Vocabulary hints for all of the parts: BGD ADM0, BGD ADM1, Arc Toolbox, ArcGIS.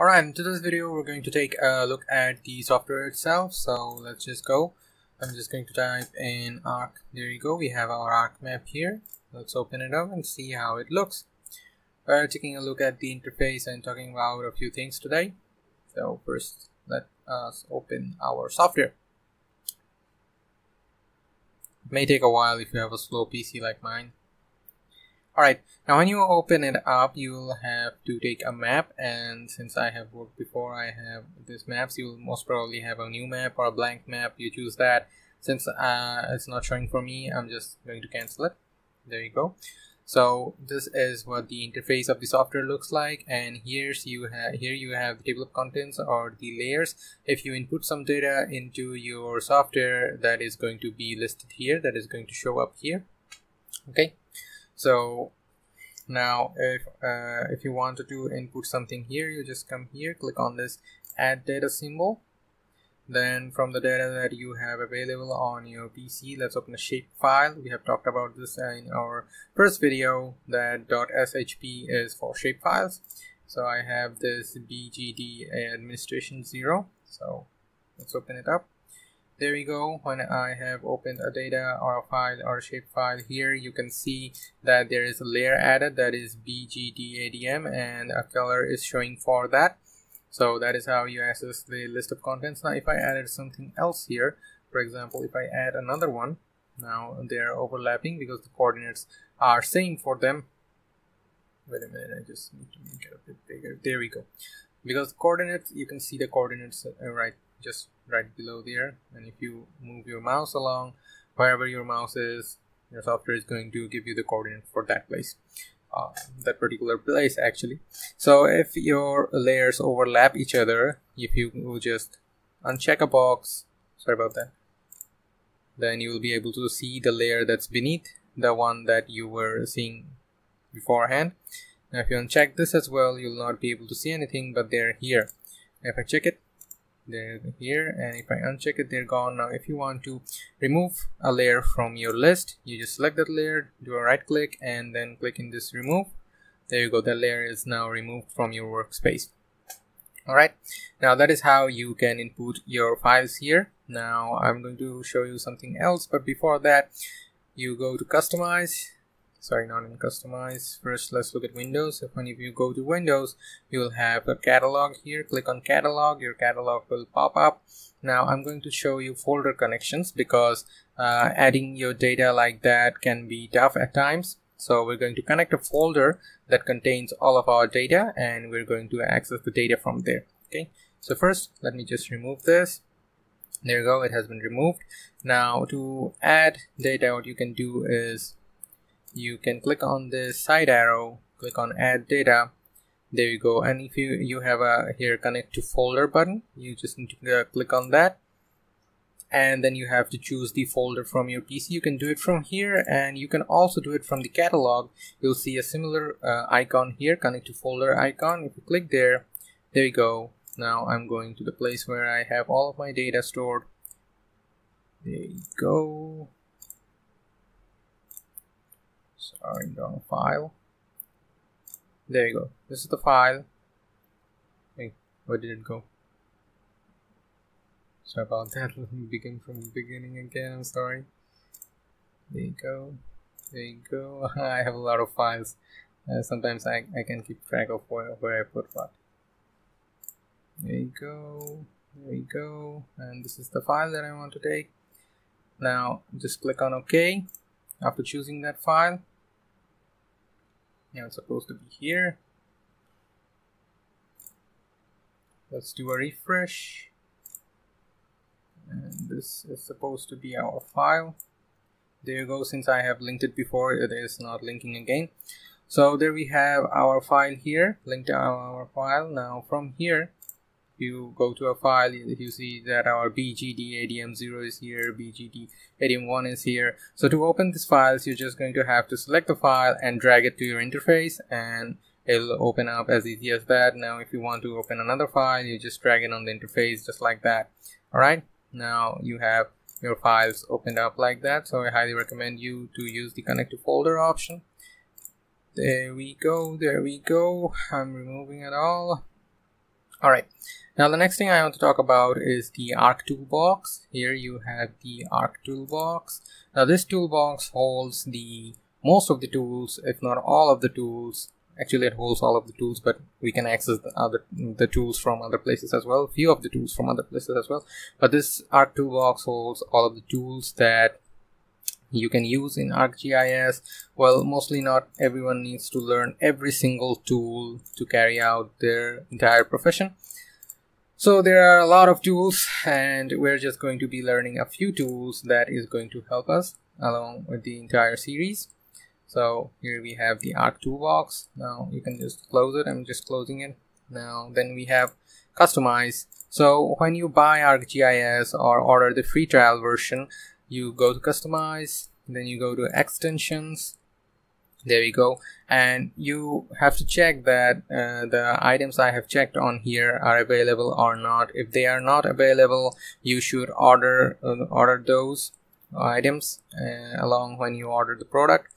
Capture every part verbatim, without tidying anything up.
Alright, in today's video we're going to take a look at the software itself, so let's just go. I'm just going to type in Arc. There you go, we have our Arc map here. Let's open it up and see how it looks. We're taking a look at the interface and talking about a few things today. So first, let us open our software. It may take a while if you have a slow P C like mine. Alright, now when you open it up, you will have to take a map, and since I have worked before, I have these maps. You will most probably have a new map or a blank map. You choose that. Since uh, it's not showing for me, I'm just going to cancel it. There you go. So this is what the interface of the software looks like, and here's you have here you have the table of contents or the layers. If you input some data into your software, that is going to be listed here. That is going to show up here. Okay. So now if, uh, if you wanted to input something here, you just come here, click on this add data symbol. Then from the data that you have available on your P C, let's open a shape file. We have talked about this in our first video that .shp is for shape files. So I have this B G D A D M zero. So let's open it up. There you go. When I have opened a data or a file or a shape file here, you can see that there is a layer added, that is B G D A D M, and a color is showing for that. So that is how you access the list of contents. Now if I added something else here, for example, if I add another one, now they are overlapping because the coordinates are same for them. Wait a minute, I just need to make it a bit bigger. There we go. Because the coordinates, you can see the coordinates uh, right just right below there, and if you move your mouse along wherever your mouse is, your software is going to give you the coordinate for that place, uh, that particular place actually. So if your layers overlap each other, if you will just uncheck a box, sorry about that, then you will be able to see the layer that's beneath the one that you were seeing beforehand. Now if you uncheck this as well, you will not be able to see anything, but they're here. If I check it, they're here, and if I uncheck it, they're gone. Now if you want to remove a layer from your list, you just select that layer, do a right click, and then click in this remove. There you go, the layer is now removed from your workspace. Alright, now that is how you can input your files here. Now I'm going to show you something else, but before that, you go to customize. Sorry, not in customize. First, let's look at Windows. If any of you go to Windows, you will have a catalog here. Click on catalog. Your catalog will pop up. Now, I'm going to show you folder connections because uh, adding your data like that can be tough at times. So we're going to connect a folder that contains all of our data, and we're going to access the data from there. Okay. So first, let me just remove this. There you go. It has been removed. Now, to add data, what you can do is you can click on this side arrow, click on add data. There you go. And if you you have a here connect to folder button, you just need to uh, click on that, and then you have to choose the folder from your P C. You can do it from here, and you can also do it from the catalog. You'll see a similar uh, icon here, connect to folder icon. If you click there, there you go. Now I'm going to the place where I have all of my data stored. There you go. Sorry, wrong file. There you go. This is the file. Wait, where did it go? Sorry about that. Let me begin from the beginning again. I'm sorry. There you go. There you go. I have a lot of files. Uh, sometimes I, I can keep track of where, where I put what. There you go. There you go. And this is the file that I want to take. Now, just click on OK. After choosing that file, now it's supposed to be here. Let's do a refresh, and this is supposed to be our file. There you go. Since I have linked it before, it is not linking again. So there we have our file here, linked to our file. Now from here, you go to a file, you see that our B G D A D M zero is here, B G D A D M one is here. So to open these files, you're just going to have to select the file and drag it to your interface, and it'll open up as easy as that. Now if you want to open another file, you just drag it on the interface just like that. Alright, now you have your files opened up like that. So I highly recommend you to use the connect to folder option. There we go, there we go. I'm removing it all. Alright, now the next thing I want to talk about is the Arc Toolbox. Here you have the Arc Toolbox. Now this toolbox holds the most of the tools, if not all of the tools. Actually, it holds all of the tools, but we can access the other the tools from other places as well, few of the tools from other places as well. But this Arc Toolbox holds all of the tools that you can use in ArcGIS. Well, mostly not everyone needs to learn every single tool to carry out their entire profession. So there are a lot of tools, and we're just going to be learning a few tools that is going to help us along with the entire series. So here we have the Arc Toolbox. Now you can just close it. I'm just closing it. Now then we have Customize. So when you buy ArcGIS or order the free trial version, you go to Customize, then you go to Extensions. There you go. And you have to check that uh, the items I have checked on here are available or not. If they are not available, you should order uh, order those items uh, along when you order the product.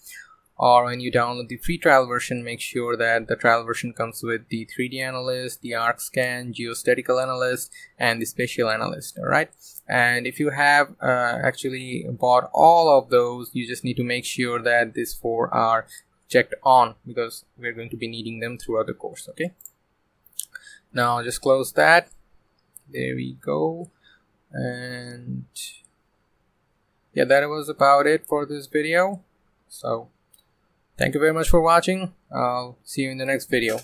Or when you download the free trial version, make sure that the trial version comes with the three D analyst, the arc scan, geostatical analyst, and the spatial analyst. All right. And if you have uh, actually bought all of those, you just need to make sure that these four are checked on, because we're going to be needing them throughout the course. Okay. Now just close that. There we go. And yeah, that was about it for this video. So thank you very much for watching. I'll see you in the next video.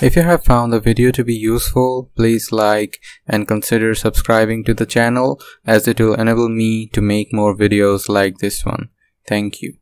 If you have found the video to be useful, please like and consider subscribing to the channel, as it will enable me to make more videos like this one. Thank you.